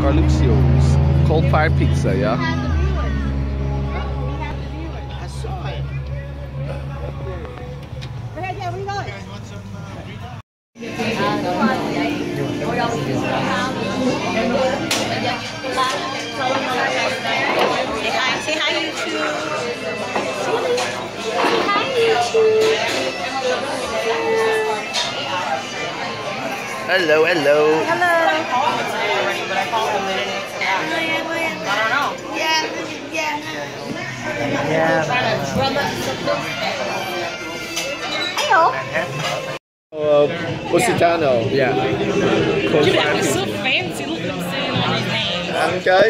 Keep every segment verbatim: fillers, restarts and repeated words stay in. Carluccio's cold fire pizza, yeah? Hello, hello. Hello. I called him already, but I called him later. I don't know. Yeah, yeah. Yeah. Trying to drum up some food. Hello. Positano, yeah. You know, it's so fancy. Look at him saying all these names. Okay.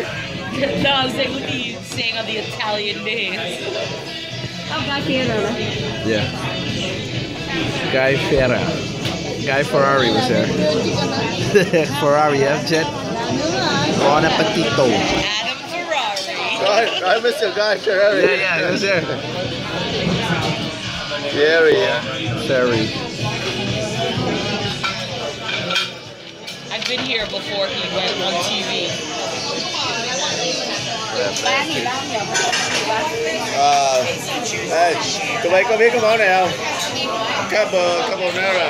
No, I was like, look at you saying all the Italian names. Oh, Guy Fieri. Yeah. Guy Fieri. Guy Ferrari was there. Ferrari, yeah, Jet. Buon appetito. Adam Ferrari. I, I miss your Guy Ferrari. Yeah, yeah, he was there. Jerry, yeah. Jerry. I've been here before he went on T V. Uh, hey, tụi bay có biết cái món này không? Carbonara.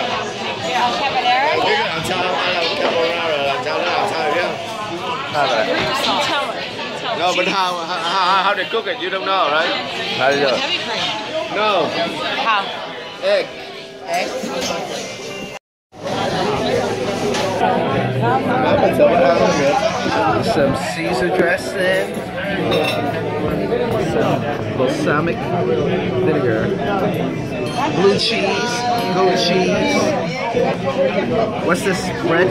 Caballero? We're going to have Carbonara, like down outside, yeah? All right. Tell her. Tell no, but how, how, how they cook it, you don't know, right? How do you do it? No. How? Egg. Egg? Some Caesar dressing. Some balsamic vinegar. Blue cheese, goat cheese. What's this bread?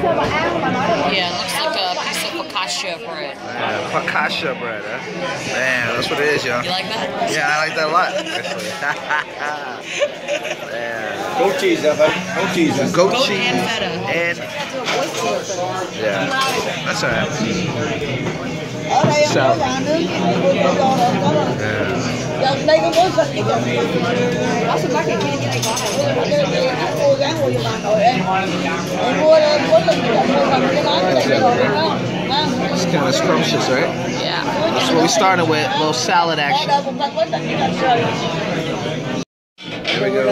Yeah, it looks like a piece of focaccia bread. Yeah, focaccia bread, huh? Man, that's what it is, y'all. You like that? Yeah, I like that a lot, actually. Yeah. Goat cheese, huh? Goat cheese. Goat, goat, goat cheese and feta. And yeah, that's all right. So. Yeah. It's kind of scrumptious, right? Yeah. That's what we started with, a little salad action. Here we go.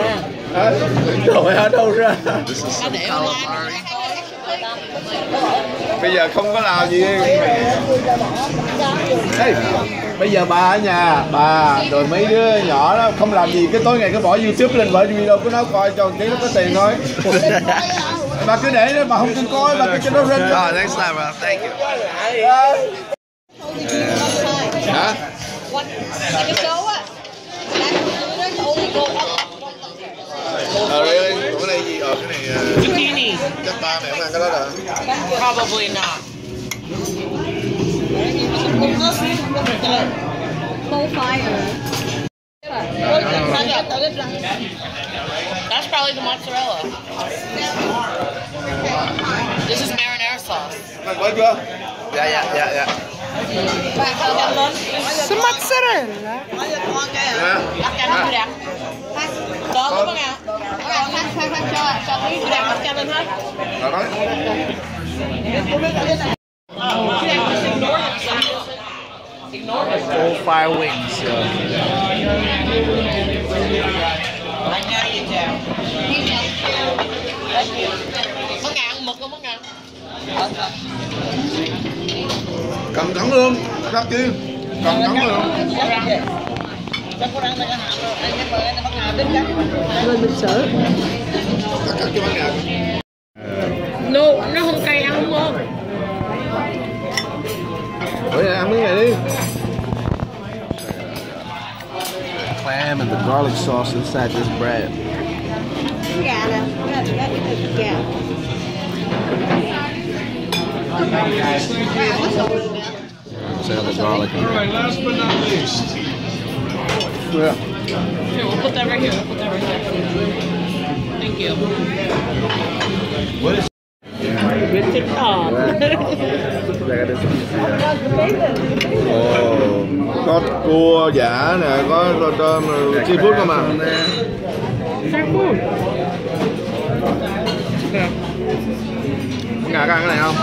This is some calamari. Bây giờ không có làm gì. Hey. Bây giờ bà ở nhà, bà rồi mấy đứa nhỏ đó không làm gì, cái tối ngày cứ bỏ YouTube lên, bỏ video của nó coi cho tí nó có tiền thôi. Bà cứ để đó, bà không tin coi, bà cứ cho nó lên. Oh, thanks a lot, bro. Thank you. Hả? Ờ đây, cái này gì? Ờ cái này zucchini. Chắc ba mẹ không ăn cái đó hả? Probably not. That's probably the mozzarella. This is marinara sauce. Yeah, yeah, yeah, yeah. Some mozzarella. Yeah. Old fire wings. I know you do. Món ăn mực không món ăn. Cầm thẳng luôn, các chị. Cầm thẳng luôn. Chắc có ăn này ăn luôn. Anh em ơi, món ăn đến chắc. Rồi mình sửa. Các chị món ăn. No, nó không cay ăn không ngon. Ôi ăn miếng này đi. Clam and the garlic sauce inside this bread. The garlic. All right, last but not least. Yeah. Here, we'll put that right here. We'll put that right here. Thank you. What is? With TikTok. Có cua giả nè, có rau tôm, chi phút không à? Có ngại ăn cái này không?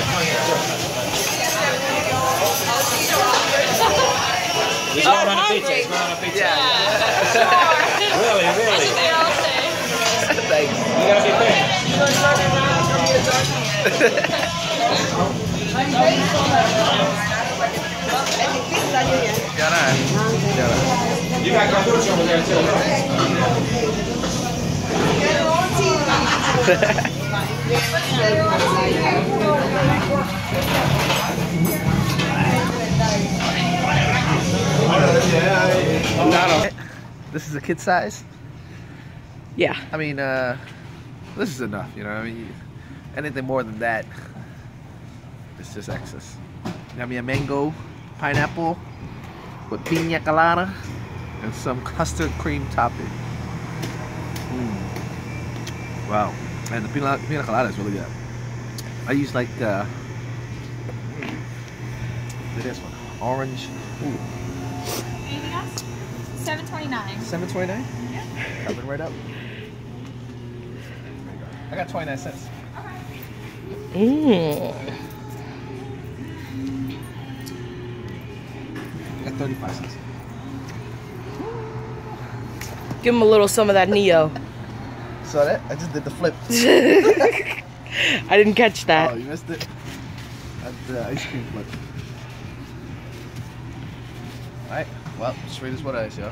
He's not on a pizza, he's not on a pizza. Yeah. Really, really. Thanks. You gotta be fair. Got on. You got Carluccio's over there too. This is a kid size? Yeah. I mean, uh, this is enough, you know. I mean, anything more than that, it's just excess. Got me a mango, pineapple, with piña colada, and some custard cream topping. Mm. Wow. And the piña, piña colada is really good. I use like uh, this one, orange. Ooh. Anything else? seven twenty-nine. seven twenty-nine? Yeah. Coming right up. I got twenty-nine cents. Mmm. Okay. I got thirty-five cents. Give him a little some of that Neo. Saw that? I just did the flip. I didn't catch that. Oh, you missed it. That's the ice cream flip. Alright, well, straight as what I saw.